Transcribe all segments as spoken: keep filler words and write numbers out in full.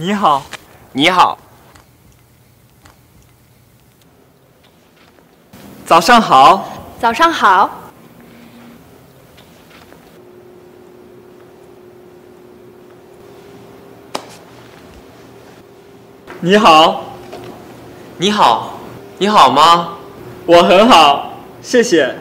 你好，你好，早上好，早上好。你好，你好，你好吗？我很好，谢谢。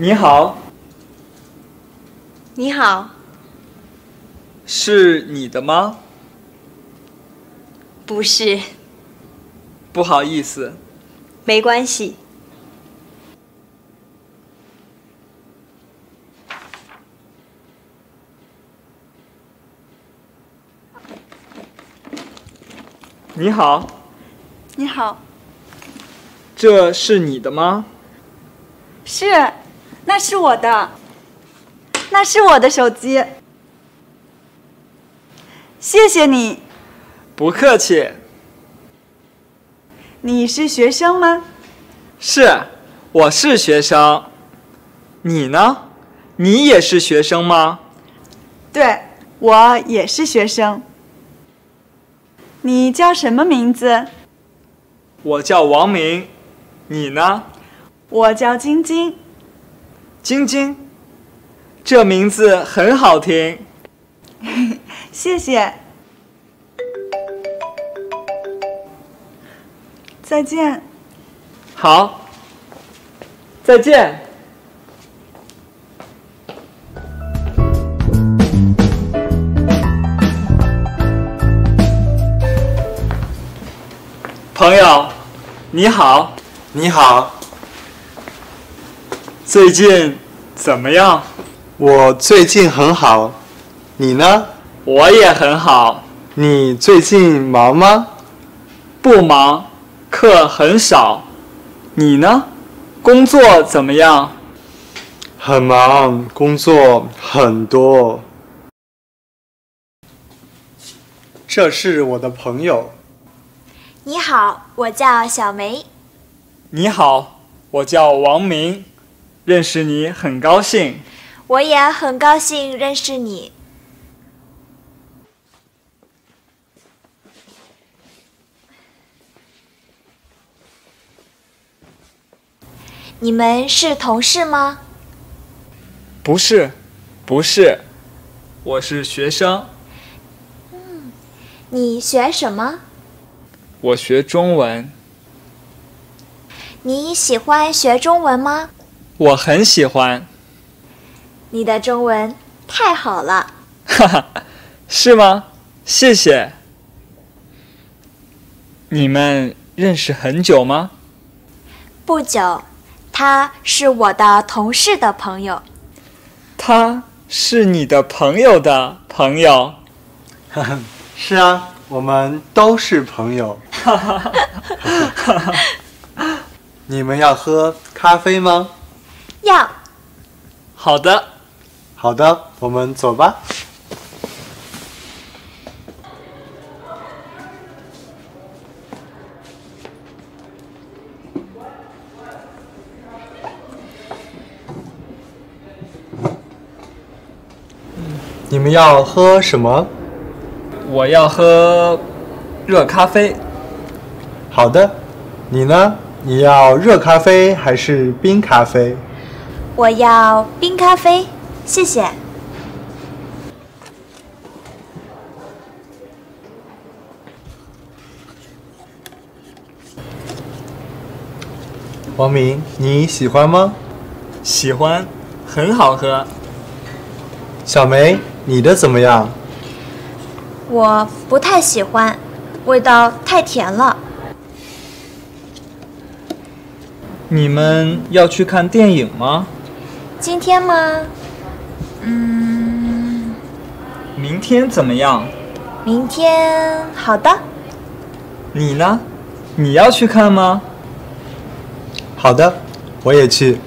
你好，你好，是你的吗？不是，不好意思，没关系。你好，你好，这是你的吗？是。 那是我的，那是我的手机。谢谢你，不客气。你是学生吗？是，我是学生。你呢？你也是学生吗？对，我也是学生。你叫什么名字？我叫王明。你呢？我叫晶晶。 晶晶，这名字很好听。谢谢。再见。好。再见。朋友，你好。你好。 最近怎么样？我最近很好，你呢？我也很好。你最近忙吗？不忙，课很少。你呢？工作怎么样？很忙，工作很多。这是我的朋友。你好，我叫小梅。你好，我叫王明。 认识你很高兴，我也很高兴认识你。你们是同事吗？不是，不是，我是学生。嗯，你学什么？我学中文。你喜欢学中文吗？ 我很喜欢。你的中文太好了。哈哈，是吗？谢谢。你们认识很久吗？不久，他是我的同事的朋友。他是你的朋友的朋友。哈哈，是啊，我们都是朋友。哈哈哈哈哈。你们要喝咖啡吗？ 要，好的，好的，我们走吧。你们要喝什么？我要喝热咖啡。好的，你呢？你要热咖啡还是冰咖啡？ 我要冰咖啡，谢谢。王明，你喜欢吗？喜欢，很好喝。小梅，你的怎么样？我不太喜欢，味道太甜了。你们要去看电影吗？ 今天吗？嗯，明天怎么样？明天好的。你呢？你要去看吗？好的，我也去。